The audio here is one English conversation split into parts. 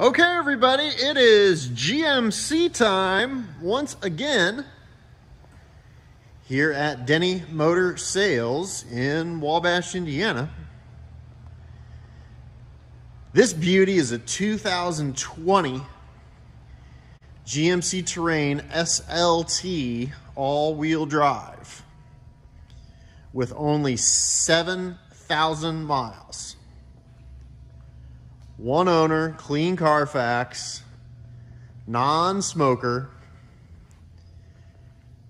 Okay, everybody, it is GMC time once again here at Denney Motor Sales in Wabash, Indiana. This beauty is a 2020 GMC Terrain SLT all-wheel drive with only 7,000 miles. One owner, clean Carfax, non-smoker,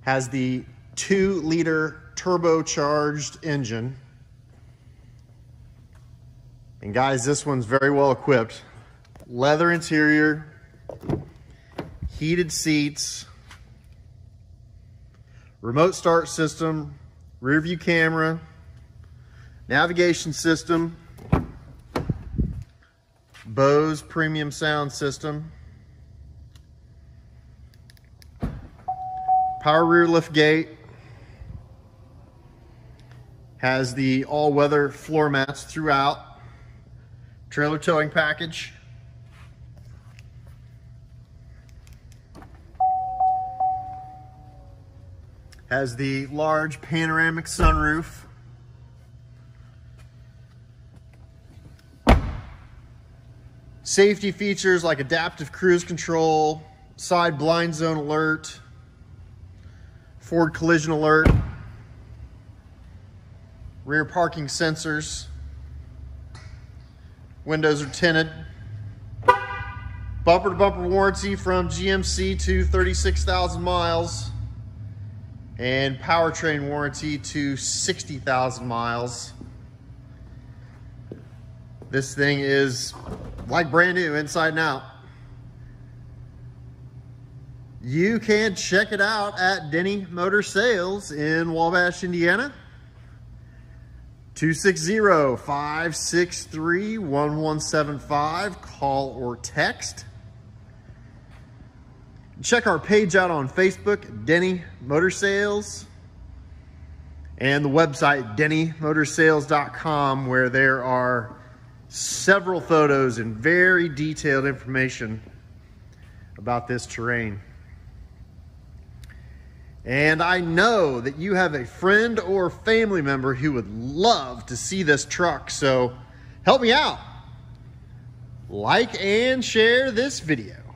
has the 2-liter turbocharged engine. And guys, this one's very well equipped. Leather interior, heated seats, remote start system, rear view camera, navigation system, Bose premium sound system, power rear lift gate, has the all-weather floor mats throughout, trailer towing package, has the large panoramic sunroof, safety features like adaptive cruise control, side blind zone alert, forward collision alert, rear parking sensors, windows are tinted, bumper to bumper warranty from GMC to 36,000 miles, and powertrain warranty to 60,000 miles. This thing is like brand new inside and out. You can check it out at Denney Motor Sales in Wabash, Indiana. 260-563-1175. Call or text. Check our page out on Facebook, Denney Motor Sales, and the website DenneyMotorSales.com, where there are several photos and very detailed information about this terrain. And I know that you have a friend or family member who would love to see this truck, so help me out. Like and share this video.